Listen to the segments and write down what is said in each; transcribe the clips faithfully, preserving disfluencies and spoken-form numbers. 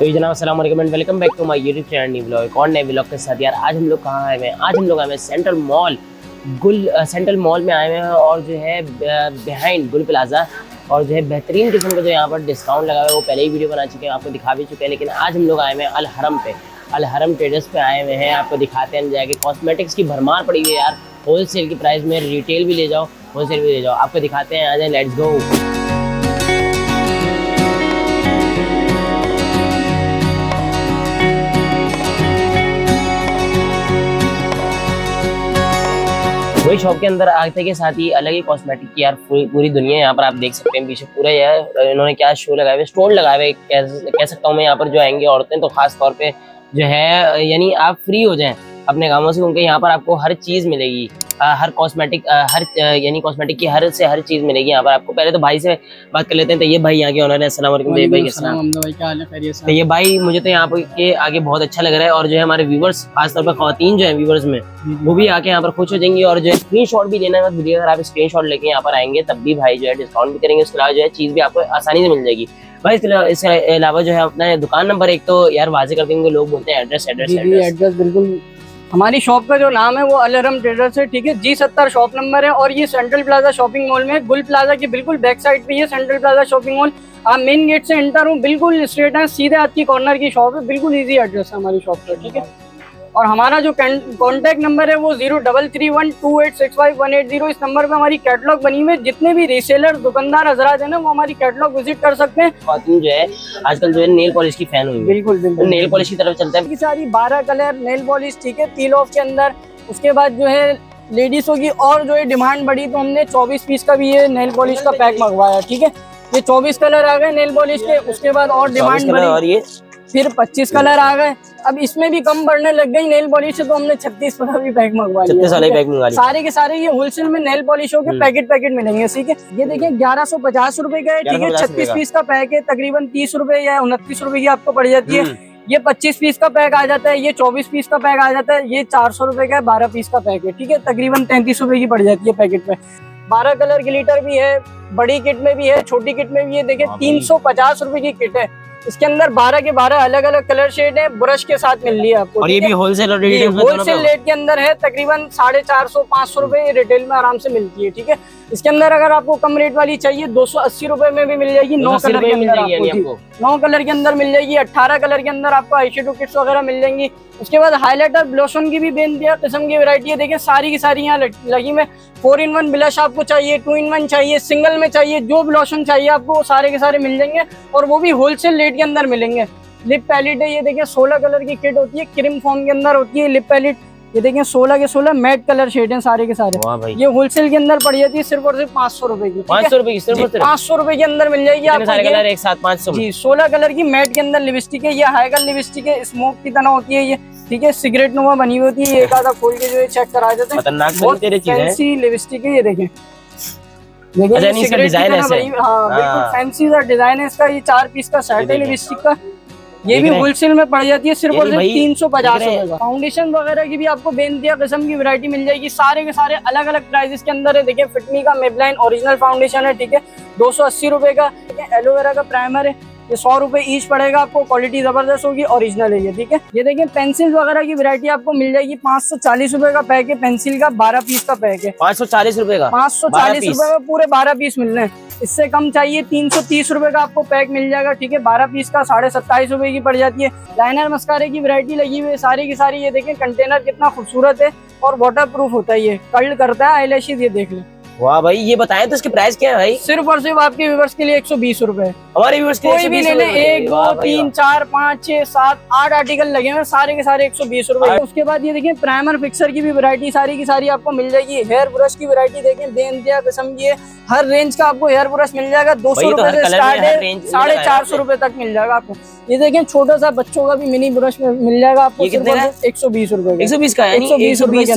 तो ये जनाब अस्सलाम वालेकुम and welcome back to my YouTube channel new blog. और नए ब्लॉग के साथ यार आज हम लोग कहाँ आए हुए हैं? आज हम लोग आए हुए हैं सेंट्रल मॉल गुल सेंट्रल मॉल में आए हुए हैं और जो है बिहाइंड गुल प्लाज़ा और जो है बेहतरीन किस्म का जो यहाँ पर डिस्काउंट लगा हुआ है वो पहले ही वीडियो बना चुके हैं, आपको दिखा भी चुके हैं। लेकिन आज हम लोग आए हुए हैं अल हरम पे, अल हरम ट्रेडर्स पे आए हुए हैं। आपको दिखाते हैं जाके कॉस्मेटिक्स की भरमार पड़ी हुई है यार, होल सेल की प्राइस में रिटेल भी ले जाओ होलसेल भी ले जाओ। आपको दिखाते हैं, आ जाए, लेट्स गो। वही शॉप के अंदर आते के साथ ही अलग ही कॉस्मेटिक की यार पूरी दुनिया यहाँ पर आप देख सकते हैं। पीछे पूरा यार इन्होंने क्या शो लगाए हुए, स्टोर लगाए हुए कह सकता हूँ मैं। यहाँ पर जो आएंगे औरतें तो खास तौर पे जो है यानी आप फ्री हो जाएं अपने कामों से, क्योंकि यहाँ पर आपको हर चीज़ मिलेगी, हर कॉस्मेटिक हर यानी कॉस्मेटिक की हर से हर चीज़ मिलेगी यहाँ पर आपको। पहले तो भाई से बात कर लेते हैं। तो ये भाई यहाँ के ऑनर हैं। अस्सलाम वालेकुम तैयब भाई, कैसे हैं? तैयब भाई मुझे तो यहाँ के आगे बहुत अच्छा लग रहा है और जो है हमारे व्यूवर्स खासतौर पर खातिन जो है व्यूवर्स में वो भी आके यहाँ पर खुश हो जाएंगी। और जो है स्क्रीन शॉट भी लेना है वीडियो, अगर आप स्क्रीन शॉट लेके यहाँ पर आएंगे तब भी भाई जो है डिस्काउंट भी करेंगे, उसके अलावा जो है चीज़ भी आपको आसानी से मिल जाएगी। भाई इसके अलावा जो है अपना दुकान नंबर एक तो यार वाजे कर देंगे, लोग बोलते हैं एड्रेस एड्रेस एड्रेस। बिल्कुल, हमारी शॉप का जो नाम है वो अल हरम ट्रेडर्स है, ठीक है। जी सत्तर शॉप नंबर है और ये सेंट्रल प्लाजा शॉपिंग मॉल में, गुल प्लाजा के बिल्कुल बैक साइड पे ये सेंट्रल प्लाजा शॉपिंग मॉल। आप मेन गेट से एंटर हो, बिल्कुल स्ट्रेट है, सीधे आपकी कॉर्नर की शॉप है। बिल्कुल इजी एड्रेस है हमारी शॉप का, ठीक है। और हमारा जो कॉन्टैक्ट नंबर है वो zero double three one two eight six five one eight zero. इस नंबर पे हमारी कैटलॉग बनी हुई है, जितने भी रीसेलर दुकानदार हजरात है ना वो हमारी कैटलॉग विजिट कर सकते हैं। खातून जो है आजकल जो है नेल पॉलिश की फैन हुई है। बिल्कुल बिल्कुल, तो नेल पॉलिश की तरफ चलते हैं। सारी बारह कलर नेल पॉलिश, ठीक है, तीन ऑफ के अंदर। उसके बाद जो है लेडीजों की और जो है डिमांड बढ़ी तो हमने चौबीस पीस का भी ये नेल पॉलिश का पैक मंगवाया, ठीक है। ये चौबीस कलर आ गए नेल पॉलिश के, उसके बाद और डिमांड बढ़ी और ये फिर पच्चीस कलर आ गए। अब इसमें भी कम बढ़ने लग गई नेल पॉलिश से, तो हमने छत्तीस वाला भी पैक मंगवा लिया। सारे के सारे ये होलसेल में नेल पॉलिशों के पैकेट पैकेट मिलेंगे, ठीक है। ये देखिए ग्यारह सौ पचास रूपये का है, ठीक है। छत्तीस पीस का पैक है, तकरीबन तीस रूपये या उनतीस रूपये की आपको पड़ जाती है। ये पच्चीस पीस का पैक आ जाता है, ये चौबीस पीस का पैक आ जाता है, ये चार सौ रूपये का बारह पीस का पैक है, ठीक है। तकरीबन तैंतीस रूपये की पड़ जाती है पैकेट में। बारह कलर ग्लिटर भी है, बड़ी किट में भी है, छोटी किट में भी है। देखिये तीन सौ पचास रूपये की किट है, इसके अंदर बारह के बारह अलग अलग कलर शेड है, ब्रश के साथ मिल रही है आपको। और ये भी होलसेल और रिटेल होलसेल रेट के अंदर है, तकरीबन साढ़े चार सौ पाँच सौ रूपये रिटेल में आराम से मिलती है, ठीक है। इसके अंदर अगर आपको कम रेट वाली चाहिए दो सौ अस्सी रूपये में भी मिल जाएगी। नौ कलर के अंदर आपको नौ कलर के अंदर मिल जाएगी। अट्ठारह कलर के अंदर आपको आई शेडो किट्स वगैरह मिल जाएंगी। उसके बाद हाईलाइटर ब्लोशन की भी बेनदिया किस्म की वैरायटी है, देखिए सारी की सारी यहाँ लगी में। फोर इन वन ब्लश आपको चाहिए, टू इन वन चाहिए, सिंगल में चाहिए, जो ब्लोशन चाहिए आपको वो सारे के सारे मिल जाएंगे और वो भी होलसेल रेट के अंदर मिलेंगे। लिप पैलेट है, ये देखिए सोलह कलर की किट होती है, क्रीम फॉर्म के अंदर होती है लिप पैलेट। ये देखिए सोलह के सोलह मैट कलर शेड हैं सारे के सारे। ये होलसेल के अंदर पड़ जाती है सिर्फ और सिर्फ पाँच सौ रुपए की, पाँच सौ रुपए की सिर्फ पाँच सौ रुपए के अंदर मिल जाएगी आपको। जी सोलह कलर की मैट के अंदर लिपस्टिक है, ये हाईगल लिपस्टिक है, स्मोक की तरह होती है ये, ठीक है। सिगरेट नुमा बनी हुई होती है, एक आधा खोल के जो है चेक करा देते हैं। बहुत फैंसी लिपस्टिक है, ये देखें डिजाइन है इसका। ये चार पीस का सेट है लिपस्टिक का, ये भी होलसेल में पड़ जाती है सिर्फ और सिर्फ तीन सौ पचास रुपए का। फाउंडेशन वगैरह की भी आपको बेनतिहा किस्म की वैरायटी मिल जाएगी, सारे के सारे अलग अलग प्राइसेस के अंदर है। देखिए फिटमी का मेबलाइन ओरिजिनल फाउंडेशन है, ठीक है, दो सौ अस्सी रुपए का। एलोवेरा का प्राइमर है, ये सौ रुपए ईच पड़ेगा आपको, क्वालिटी जबरदस्त होगी, ओरिजिनल है ये, ठीक है। ये देखिए पेंसिल वगैरह की वैरायटी आपको मिल जाएगी। पाँच सौ चालीस रुपए का पैक है पेंसिल का, बारह पीस का पैक है। पाँच सौ चालीस रुपए का पाँच सौ चालीस रुपए का पूरे बारह पीस मिल रहे हैं। इससे कम चाहिए तीन सौ तीस रुपए का आपको पैक मिल जाएगा, ठीक है। बारह पीस का साढ़े सत्ताईस रुपए की पड़ जाती है। लाइनर मस्कारे की वैरायटी लगी हुई है सारी की सारी। ये देखिए कंटेनर कितना खूबसूरत है और वाटर प्रूफ होता है, ये कर्ल करता है आईलैशेस, ये देख लें। वाह भाई, ये बताएं तो इसके प्राइस क्या है भाई? सिर्फ और सिर्फ आपके व्यूवर्स के लिए एक सौ बीस रूपए। हमारे व्यूवर्स के लिए कोई भी ले ले, एक दो तीन चार पाँच छह सात आठ आर्टिकल लगे हुए सारे के सारे एक सौ बीस रूपए। उसके बाद ये देखिए प्राइमर फिक्सर की भी वैरायटी सारी की सारी आपको मिल जाएगी। हेयर ब्रश की वैरायटी देखें बेनतिहा किस्म की है, हर रेंज का आपको हेयर ब्रश मिल जाएगा। दो सौ रूपये से स्टार्ट है, साढ़े चार सौ रूपये तक मिल जाएगा आपको। ये देखें छोटा सा बच्चों का भी मिनी ब्रश मिल जाएगा आपको एक सौ बीस रूपये का, एक सौ बीस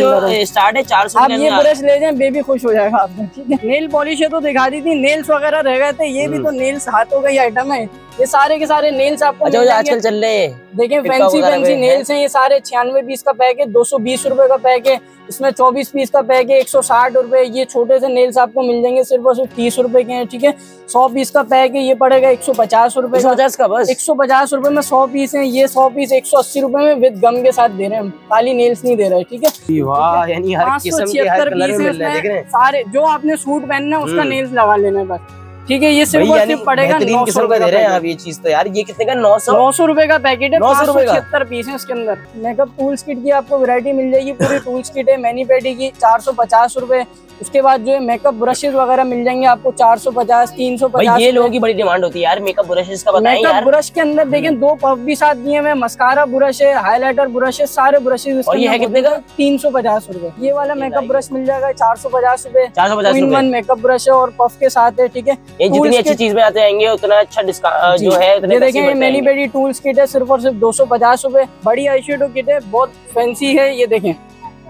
का स्टार्ट है, चार सौ। आप ये ब्रश ले जाए बेबी खुश हो जाएगा। नेल पॉलिश है तो दिखा दी थी, नेल्स वगैरह रह गए थे, ये भी तो नेल्स हाथों का ही आइटम है, ये सारे के सारे नेल्स आपको आजकल चल रहे हैं, देखिए फैंसी फैंसी नेल्स हैं। ये सारे छियानवे पीस का पैक है, दो सौ बीस रूपये का पैक है, इसमें चौबीस पीस का पैक है, एक सौ साठ रूपये। ये छोटे से नेल्स आपको मिल जाएंगे सिर्फ और सिर्फ तीस रूपये के हैं, ठीक है। सौ पीस का पैक है, ये पड़ेगा एक सौ पचास रूपये का, बस एक सौ पचास रूपये में सौ पीस है। ये सौ पीस एक सौ अस्सी रूपये में विद गम के साथ दे रहे हैं, खाली नेल्स नहीं दे रहे, ठीक है। पाँच सौ छिहत्तर पीस है, सारे जो आपने सूट पहनना है उसका नेल्स लगा लेना है बस, ठीक है। ये सिर्फ पड़ेगा नौ सौ रूपये दे रहे हैं आप ये चीज, तो यार ये कितने का नौ सौ नौ सौ रूपये का पैकेट है, छिहत्तर पीस है। इसके अंदर मेकअप टूल्स किट की आपको वैरायटी मिल जाएगी, पूरी टूल्स किट है। मैनी पेडी की चार सौ पचास रूपये, उसके बाद जो है मेकअप ब्रशेज वगैरह मिल जाएंगे आपको चार सौ पचास तीन सौ पचास। ये लोगों की बड़ी डिमांड होती है यार मेकअप ब्रशेज का, बताएं यार। मेकअप ब्रश के अंदर देखिए दो पफ भी साथ दिए हुए, मस्कारा ब्रश है, हाईलाइटर ब्रश है, सारे ब्रशेज। और ये है कितने का? तीन सौ पचास रूपये। ये वाला मेकअप ब्रश मिल जाएगा चार सौ पचास रूपये, चार सौ पचास रूपये मेकअप ब्रश है और पफ के साथ है, ठीक है। ये जितनी अच्छी चीज में आते जाएंगे उतना अच्छा डिस्काउंट जो है। देखिए मैनी पेडी टूल्स किट है सिर्फ और सिर्फ दो सौ पचास रूपये। बड़ी आई शेडो किट है, बहुत फैंसी है, ये देखें।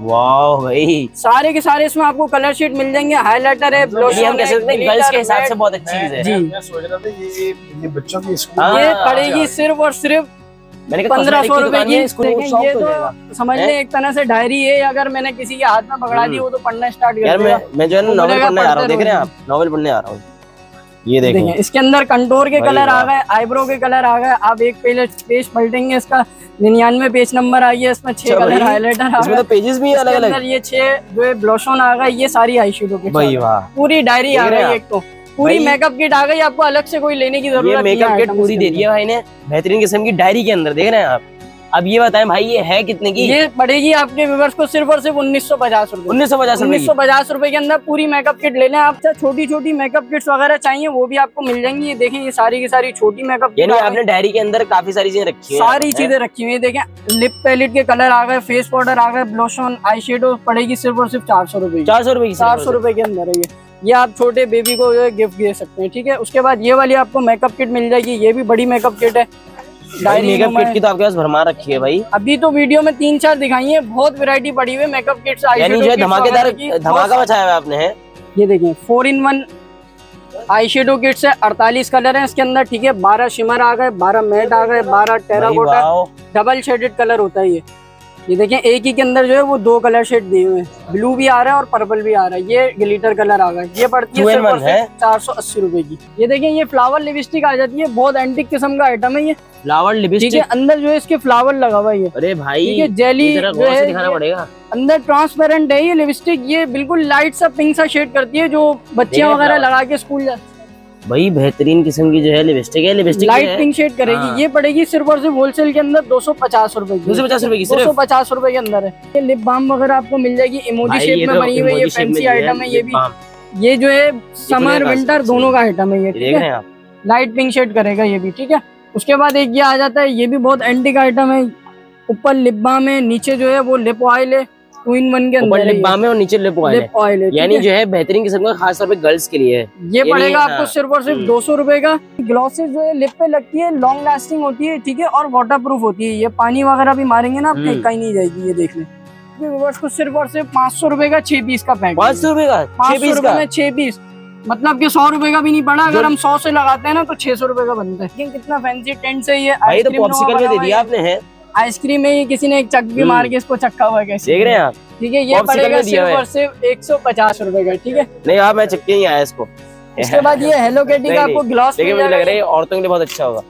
वाह भाई, सारे के सारे इसमें आपको कलर शीट मिल जाएंगे, हाइलाइटर है, ब्लश है, गर्ल्स के हिसाब से बहुत अच्छी चीज है। मैं सोच रहा था ये ये बच्चों की स्कूल ये पड़ेगी सिर्फ और सिर्फ पंद्रह सौ रूपये की। ये तो समझ लें एक तरह से डायरी है, अगर मैंने किसी के हाथ में पकड़ा दी वो तो पढ़ना स्टार्ट कर देगा। मैं जो है ना नॉवेल पढ़ने आ रहा हूँ, देख रहे हैं आप, नॉवेल पढ़ने आ रहा हूँ। ये देखें इसके अंदर कंटोर के कलर आ गए, आईब्रो के कलर आ गए। आप एक पेज पलटेंगे इसका निन्यानवे पेज नंबर आई है, इसमें छह कलर हाइलाइटर, इसमें तो पेजेस भी अलग अलग, ये छह जो है ब्लश ऑन आ गए, ये सारी आई शेडो के साथ पूरी डायरी आ गई। एक तो पूरी मेकअप किट आ गई, आपको अलग से कोई लेने की जरूरत नहीं है, मेकअप किट पूरी दे दी है भाई ने, बेहतरीन किस्म की डायरी के अंदर, देख रहे हैं आप। अब ये बताएं भाई ये है कितने की? ये पड़ेगी आपके व्यूअर्स को सिर्फ और सिर्फ उन्नीस सौ पचास रूपये उन्नीस सौ पचास उन्नीस सौ पचास रूपये के अंदर पूरी मेकअप किट ले लें आप। छोटी छोटी मेकअप किट्स वगैरह चाहिए वो भी आपको मिल जाएंगी। ये देखें ये सारी की सारी छोटी मेकअप, यानी आपने डायरी के अंदर काफी सारी चीजें रखी, सारी चीजें रखी हुई। देखें लिप पैलेट के कलर आ गए, फेस पाउडर आ गए, ब्लश ऑन, आई शेडो पड़ेगी सिर्फ और सिर्फ चार सौ रूपये चार सौ रूपये चार सौ रूपये के अंदर है। ये ये आप छोटे बेबी को गिफ्ट दे सकते हैं, ठीक है। उसके बाद ये वाली आपको मेकअप किट मिल जाएगी, ये भी बड़ी मेकअप किट है। डायरी मेकअप किट की तो आपके पास भरमा रखी है भाई, अभी तो वीडियो में तीन चार दिखाई है, बहुत वैरायटी पड़ी हुई मेकअप किट्स। यानी जो धमाकेदार धमाका मचाया है आपने है। ये देखिए four in one eye shadow kits है, अड़तालीस कलर है इसके अंदर, ठीक है। बारह शिमर आ गए, बारह मैट आ गए, बारह टेराकोटा, डबल शेडेड कलर होता है ये। ये देखें एक ही के अंदर जो है वो दो कलर शेड दिए हुए हैं, ब्लू भी आ रहा है और पर्पल भी आ रहा है। ये ग्लिटर कलर आ गया, ये पड़ती है चार सौ अस्सी रूपए की। ये देखें ये फ्लावर लिपस्टिक आ जाती है, बहुत एंटिक किस्म का आइटम है ये फ्लावर लिपस्टिक। अंदर जो है इसके फ्लावर लगा हुआ है, अरे भाई जेली जो है दिखाना पड़ेगा, अंदर ट्रांसपेरेंट है ये लिपस्टिक। ये बिल्कुल लाइट सा पिंक सा शेड करती है, जो बच्चियां वगैरह लगा के स्कूल जाती है भाई। बेहतरीन किस्म की जो है लिपस्टिक है, लिपस्टिक लाइट पिंक शेड करेगी। ये पड़ेगी सिर्फ और सिर्फ होलसेल के अंदर दो सौ पचास रूपये दो सौ पचास रूपये की, दो सौ पचास रूपये के अंदर है। ये लिप बाम वगैरह आपको मिल जाएगी, इमोजी शेप में बनी हुई, ये फैंसी आइटम है ये भी। ये जो है समर विंटर दोनों का आइटम है ये, ठीक है। लाइट पिंक शेड करेगा ये भी, ठीक है। उसके बाद एक ये आ जाता है, ये भी बहुत एंटिक आइटम है। ऊपर लिप बाम है, नीचे जो है वो लिप ऑयल है, टू इन वन के अंदर लिप बाम है और नीचे लिप ऑयल है, यानी जो है बेहतरीन किस्म का, खास तौर पे गर्ल्स के लिए है। ये पड़ेगा आपको सिर्फ और सिर्फ दो सौ रूपये का। ग्लॉसेस जो है लिप पे लगती है, लॉन्ग लास्टिंग होती है, ठीक है, और वाटर प्रूफ होती है। ये पानी वगैरह भी मारेंगे ना आपको कहीं नहीं जाएगी। ये देख लें को सिर्फ और सिर्फ पाँच सौ रूपये का छह पीस का पैक, पाँच सौ रूपये का पाँच सौ रूपये में छह पीस, मतलब कि सौ रुपए का भी नहीं पड़ा। अगर हम सौ से लगाते हैं ना तो छह सौ रुपए का बनता है। कितना फैंसी टेंट से ये पॉप्सिकल दे दिया आपने है। आइसक्रीम में ये किसी ने एक चक भी मार के इसको चक्का हुआ, कैसे देख रहे हैं आप, ठीक है। ये पड़ेगा सिर्फ और सिर्फ एक सौ पचास रूपये का, ठीक है। नहीं आप मैं चक्के ही आया इसको। इसके बाद ये हेलो कैटी का आपको ग्लॉस लग रहा है, औरतों के लिए बहुत अच्छा होगा।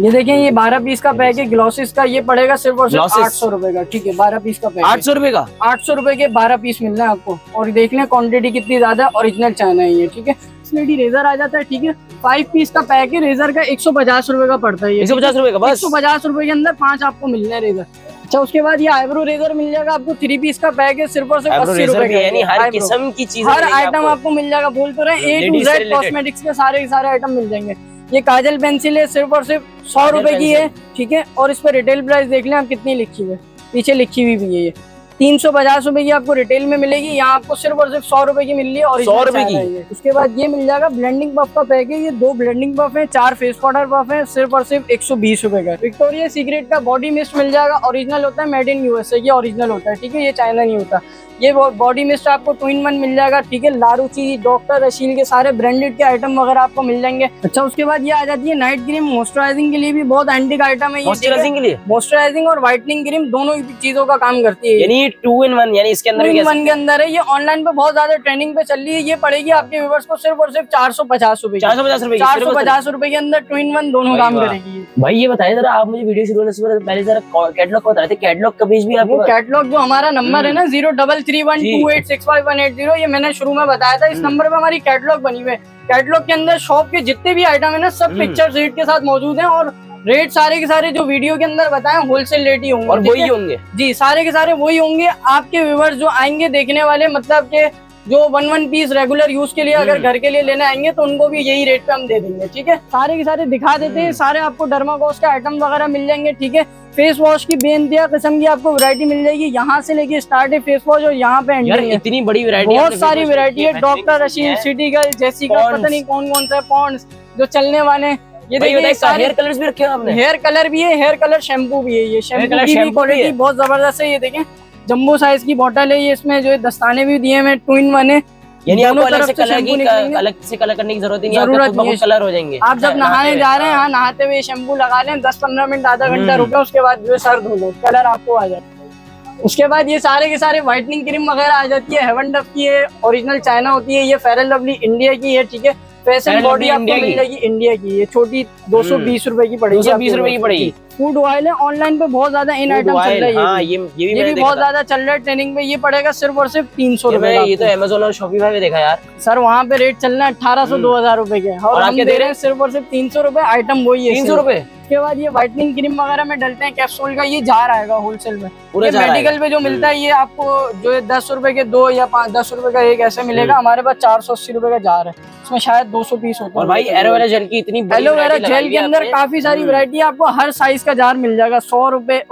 ये देखें ये बारह पीस का पैक है ग्लॉसेस का, ये पड़ेगा सिर्फ और सिर्फ आठ सौ रूपये का, ठीक है। बारह पीस का पैक आठ सौ रूपये का, आठ सौ रूपये के बारह पीस मिल रहा है आपको। और देख लें क्वांटिटी कितनी ज्यादा, ओरिजिनल चाइना है ये, ठीक है। स्लेटी रेजर आ जाता है, ठीक है। फाइव पीस का पैक है, रेजर का एक सौ पचास रूपये का पड़ता है, एक सौ पचास रूपये का, एक सौ पचास रूपये के अंदर पांच आपको मिल रहे हैं रेजर। अच्छा उसके बाद ये आईब्रो रेजर मिल जाएगा आपको, थ्री पीस का पैक है सिर्फ और सिर्फ अस्सी रूपये का। यानी हर किस्म की चीज, हर आइटम आपको मिल जाएगा, बोल तो रहे ए टू जेड कॉस्मेटिक्स के सारे के सारे आइटम मिल जाएंगे। ये काजल पेंसिल है सिर्फ और सिर्फ सौ रुपए की है, ठीक है। और इस पर रिटेल प्राइस देख लें आप कितनी लिखी हुई है, पीछे लिखी हुई भी है ये। तीन सौ पचास रूपये की आपको रिटेल में मिलेगी, यहाँ आपको सिर्फ और सिर्फ सौ रुपए की मिल रही है और सौ रुपए की। उसके बाद ये मिल जाएगा ब्लेंडिंग पफ का पैकेज, ये दो ब्लेंडिंग पफ है, चार फेस पाउडर पफ है, सिर्फ और सिर्फ एक सौ बीस रूपये का। विक्टोरिया सीक्रेट का बॉडी मिस्ट मिल जाएगा, ओरिजिनल होता है, मेड इन यूएसए, ये ओरिजिनल होता है, ठीक है, ये चाइना नहीं होता। ये बॉडी मिस्ट आपको टू इन वन मिल जाएगा, ठीक है, लारूची, डॉक्टर रशील के सारे ब्रांडेड के आइटम वगैरह आपको मिल जाएंगे। अच्छा, उसके बाद ये आ जाती है नाइट क्रीम, मॉइस्चराइजिंग के लिए भी बहुत एंटीक आइटम है, मॉइस्चराइजिंग के लिए, मॉइस्चराइजिंग और व्हाइटनिंग क्रीम दोनों चीजों का काम करती है। टू इन वन यानी इसके अंदर वन के अंदर है, ये ऑनलाइन पे बहुत ज्यादा ट्रेंडिंग पे चल रही है, ये पड़ेगी आपके व्यूवर्स को सिर्फ और सिर्फ चार सौ पचास रूपये चार सौ पचास रूपये चार सौ पचास रूपये के अंदर टू इन वन दोनों काम करेगी। भाई ये बताइए जरा, आप मुझे वीडियो शुरू होने से पहले जरा कैटलॉग को बताते, कैटलॉग का बीच भी आपको, कैटलॉग जो हमारा नंबर है ना zero double three one two eight six five one eight zero, ये मैंने शुरू में बताया था, इस नंबर पे हमारी कैटलॉग बनी हुई है। कैटलॉग के अंदर शॉप के जितने भी आइटम है ना सब पिक्चर्स रेट के साथ मौजूद है, और रेट सारे के सारे जो वीडियो के अंदर बताएं होलसेल रेट ही होंगे, और वही होंगे जी, सारे के सारे वही होंगे। आपके व्यूवर्स जो आएंगे देखने वाले, मतलब के जो one one piece regular use के लिए अगर घर के लिए लेने आएंगे तो उनको भी यही रेट पे हम दे देंगे, ठीक है। सारे के सारे दिखा देते हैं, सारे आपको डर्माकोस के आइटम वगैरह मिल जाएंगे, ठीक है। फेस वॉश की बेनतिया किस्म की आपको वैरायटी मिल जाएगी, यहाँ से लेके स्टार्ट है फेस वॉश और यहाँ पे यार इतनी बड़ी वैरायटी, बहुत सारी वैरायटी है, doctor Rashid, city girl, Jessica, पता नहीं कौन कौन सा पॉन्ड्स जो चलने वाले, ये देखिए हेयर कलर्स भी रखे हैं आपने, हेयर कलर भी है, हेयर कलर शैम्पू भी है, ये शैम्पू की क्वालिटी बहुत जबरदस्त है, ये देखें जंबो साइज की बॉटल है, ये इसमें जो दस्ताने भी दिए हैं, टू इन वन है, यानी आपको अलग से कलर की अलग से कलर करने की जरूरत नहीं है, जरूरत नहीं है, कलर हो जाएंगे। आप जब नहाने जा रहे हैं, हाँ नहाते हुए शैम्पू लगा लें, दस पंद्रह मिनट आधा घंटा रुके, उसके बाद जो सर्द हो गए कलर आपको आ जाता है। उसके बाद ये सारे के सारे व्हाइटनिंग क्रीम वगैरह आ जाती है, हेवन डफ की है, ओरिजिनल चाइना होती है, ये फेयर लवली इंडिया की है, ठीक है। फैशन बॉडी आपको मिल जाएगी इंडिया की, ये छोटी दो सौ बीस रूपये की पड़ेगी, दो सौ बीस रूपये की पड़ेगी। फूड ऑयल है, ऑनलाइन पे बहुत ज्यादा इन आइटम चल रही है, हाँ, ये, ये भी, ये भी बहुत ज्यादा चल रहा है ट्रेनिंग में, ये पड़ेगा सिर्फ और सिर्फ तीन सौ रूपये। ये तो अमेज़न और शॉपी पे देखा यार सर, वहाँ पे रेट चल रहा है अठारह सौ दो हजार रूपये के, और हम दे रहे हैं सिर्फ और सिर्फ तीन सौ रूपये, आइटम वही है तीन सौ रूपये। उसके बाद ये व्हाइटनिंग क्रीम वगैरह में डलते हैं कैप्सूल का, ये जार आएगा होलसेल में, पूरे मेडिकल पे जो मिलता है ये आपको जो दस रूपये के दो या पाँच दस रूपये का एक ऐसे मिलेगा, हमारे पास चार सौ अस्सी रूपये का जार है, इसमें शायद दो सौ पीस होता है। भाई एलोवेरा जेल की इतनी, एलोवेरा जेल के अंदर काफी सारी वैरायटी है, आपको हर साइज का जार मिल जाएगा, सौ रुपए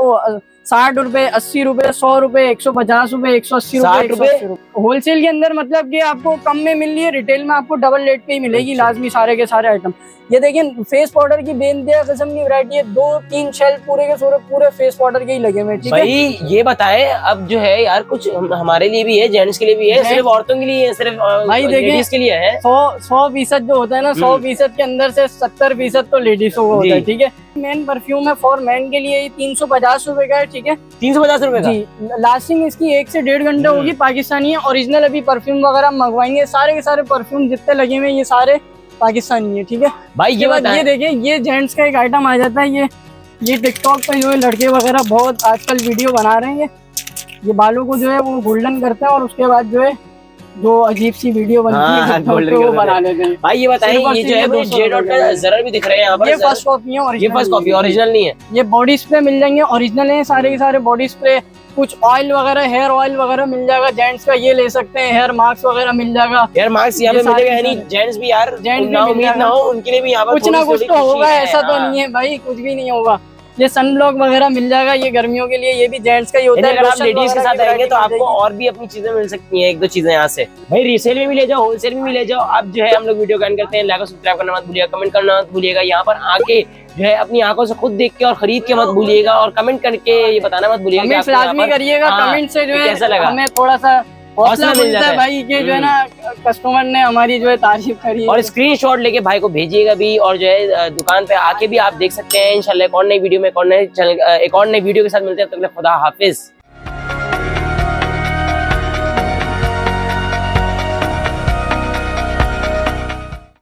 साठ रुपए अस्सी रुपए सौ रुपए एक सौ पचास रुपए एक सौ अस्सी रुपए होलसेल के अंदर, मतलब कि आपको कम में मिल रही है, रिटेल में आपको डबल रेट पे ही मिलेगी लाजमी सारे के सारे आइटम। ये देखिए फेस पाउडर की बेनतिहा किस्म की वैरायटी है, दो तीन शेल पूरे के पूरे पूरे फेस पाउडर के ही लगे हुए, ठीक है। ये बताएं अब जो है यार कुछ हमारे लिए भी है, जेंट्स के लिए भी है, सिर्फ औरतों के लिए है, सिर्फ भाई देखिए इसके लिए है सौ सौ फीसद जो होता है ना, सौ फीसद के अंदर से सत्तर फीसद तो लेडीजों का होता है, ठीक है। मेन परफ्यूम है फॉर मैन के लिए, ये तीन सौ पचास रूपये का है, ठीक है, तीन सौ पचास रूपये जी। लास्टिंग इसकी एक से डेढ़ घंटा होगी, पाकिस्तानी है, ओरिजिनल अभी परफ्यूम वगैरह मंगवाएंगे, सारे के सारे परफ्यूम जितने लगे हुए ये सारे पाकिस्तानी है, ठीक है भाई। ये बात ये देखिए, ये जेंट्स का एक आइटम आ जाता है, ये ये टिकटॉक पे जो है लड़के वगैरह बहुत आजकल वीडियो बना रहे हैं, ये बालों को जो है वो गोल्डन करते हैं और उसके बाद जो है जो अजीब सी वीडियो बनती है वो बना लेते हैं। भाई ये बताइए ये जो है जे डॉट का जरा भी दिख रहे हैं यहाँ पर, ये फर्स्ट कॉपी है और ये फर्स्ट कॉपी ओरिजिनल नहीं है। ये बॉडी स्प्रे मिल जाएंगे, ओरिजिनल है सारे के सारे बॉडी स्प्रे, कुछ ऑयल वगैरह हेयर ऑयल वगैरह मिल जाएगा जेंट्स का, ये ले सकते हैं, हेयर मास्क वगैरह मिल जाएगा, हेयर मास्क यहाँ पे मिलेगा, यानी जेंट्स भी यार जेंट्स भी उम्मीद ना हो उनके लिए भी यहाँ पर कुछ ना कुछ तो होगा, ऐसा तो नहीं है भाई कुछ भी नहीं होगा। ये सनब्लॉक वगैरह मिल जाएगा, ये गर्मियों के लिए, ये भी जेंट्स का ही होता है। अगर आप लेडीज के साथ आएंगे तो आपको और भी अपनी चीजें मिल सकती हैं, एक दो चीजें यहाँ से भाई रीसेल में भी ले जाओ, होलसेल में भी ले जाओ। आप जो है हम लोग वीडियो का एंड करते हैं, लाइक और सब्सक्राइब करना मत भूलिएगा, कमेंट करना मत भूलिएगा, यहाँ पर आके जो है अपनी आंखों से खुद देख के और खरीद के मत भूलिएगा, और कमेंट करके ये बताना मत भूलिएगा करिएगा कमेंट से जो है कैसा लगा, हमें थोड़ा सा हौसला मिल जाता है भाई के जो है ना कस्टमर ने हमारी जो है तारीफ करी, और स्क्रीनशॉट लेके भाई को भेजिएगा भी, और जो है दुकान पे आके भी आप देख सकते हैं। इंशाल्लाह एक और नई वीडियो में एक और नए चैनल एक और नई वीडियो के साथ मिलते हैं, तब तक खुदा हाफिज।